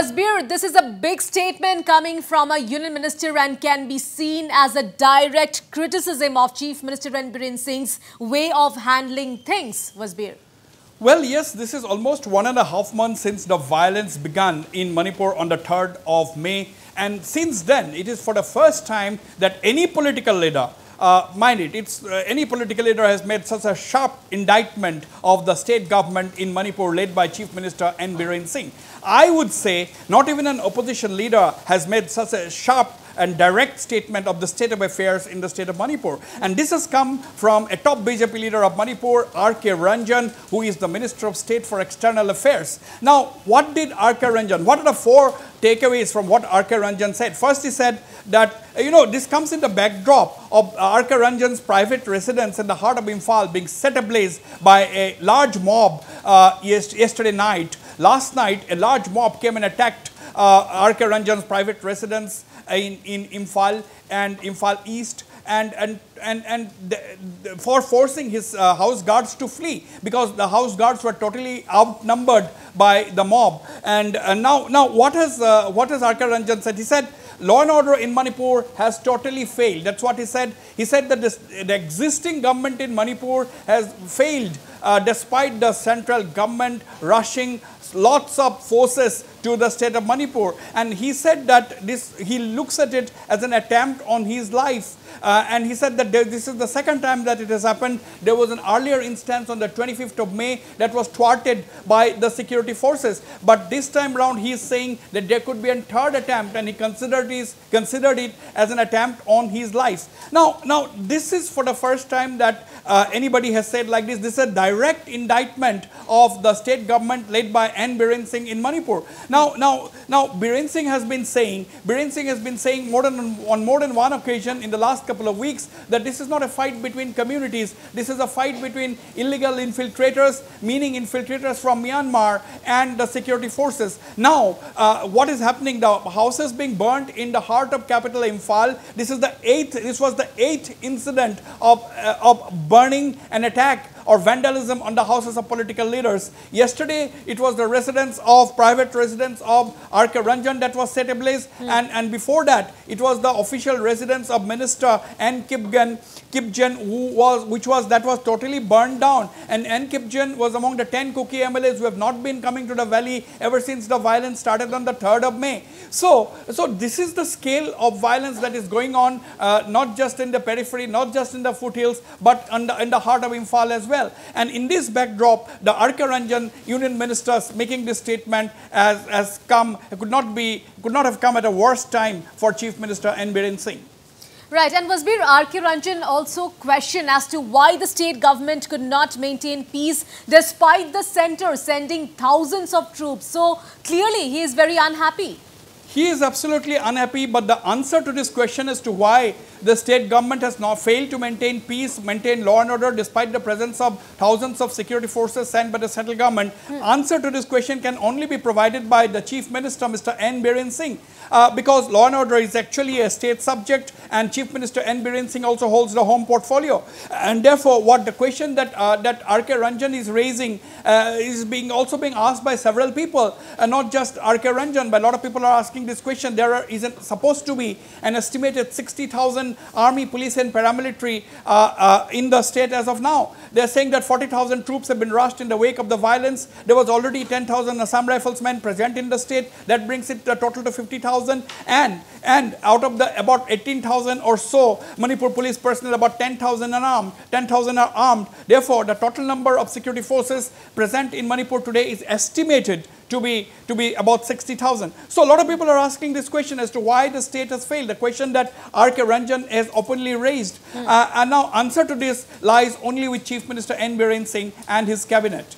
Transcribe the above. Hasbir, this is a big statement coming from a union minister and can be seen as a direct criticism of Chief Minister N. Biren Singh's way of handling things. Hasbir. Well, yes, this is almost 1.5 months since the violence began in Manipur on the 3rd of May. And since then, it is for the first time that any political leader, any political leader has made such a sharp indictment of the state government in Manipur led by Chief Minister N. Biren Singh. I would say not even an opposition leader has made such a sharp and direct statement of the state of affairs in the state of Manipur. And this has come from a top BJP leader of Manipur, R.K. Ranjan, who is the Minister of State for External Affairs. Now, what did R.K. Ranjan, what are the four takeaways from what R.K. Ranjan said? First, he said that, this comes in the backdrop of R.K. Ranjan's private residence in the heart of Imphal being set ablaze by a large mob yesterday night. Last night, a large mob came and attacked R.K. Ranjan's private residence in Imphal and Imphal East, for forcing his house guards to flee, because the house guards were totally outnumbered by the mob. And now what has R.K. Ranjan said? He said law and order in Manipur has totally failed. That's what he said. He said that the existing government in Manipur has failed despite the central government rushing lots of forces to the state of Manipur. And he said that he looks at it as an attempt on his life. And he said that this is the second time that it has happened. There was an earlier instance on the 25th of May that was thwarted by the security forces. But this time round, he is saying that there could be a third attempt, and he considered it as an attempt on his life. Now this is for the first time that anybody has said like this. This is a direct indictment of the state government led by N. Biren Singh in Manipur. Now, Biren Singh has been saying on more than one occasion in the last couple of weeks that this is not a fight between communities. This is a fight between illegal infiltrators, meaning infiltrators from Myanmar, and the security forces. Now, what is happening? The houses being burnt in the heart of capital Imphal. This was the eighth incident of burning and attack or vandalism on the houses of political leaders. Yesterday, it was the private residence of R.K. Ranjan that was set ablaze. And before that, it was the official residence of Minister N. Kipgen, which was totally burned down. And N. Kipgen was among the 10 Kuki MLAs who have not been coming to the valley ever since the violence started on the 3rd of May. So this is the scale of violence that is going on, not just in the periphery, not just in the foothills, but in the heart of Imphal as well. And in this backdrop, the R.K. Ranjan union ministers making this statement could not have come at a worse time for Chief Minister N. Biren Singh. Right, and Hasbir, R.K. Ranjan also questioned as to why the state government could not maintain peace despite the centre sending thousands of troops. So clearly he is very unhappy. He is absolutely unhappy, but the answer to this question as to why the state government has now failed to maintain peace, maintain law and order despite the presence of thousands of security forces sent by the central government, answer to this question can only be provided by the Chief Minister, Mr. N. Biren Singh, because law and order is actually a state subject, and Chief Minister N. Biren Singh also holds the home portfolio. And therefore, what the question that R.K. Ranjan is raising is also being asked by several people, not just R.K. Ranjan, but a lot of people are asking this question. There is supposed to be an estimated 60,000 army, police and paramilitary in the state as of now. They are saying that 40,000 troops have been rushed in the wake of the violence. There was already 10,000 Assam rifles men present in the state. That brings it the total to 50,000. And out of the about 18,000 or so Manipur police personnel, about 10,000 unarmed. 10,000 are armed. Therefore, the total number of security forces present in Manipur today is estimated to be about 60,000. So a lot of people are asking this question as to why the state has failed, the question that R.K. Ranjan has openly raised. And now answer to this lies only with Chief Minister N. Biren Singh and his cabinet.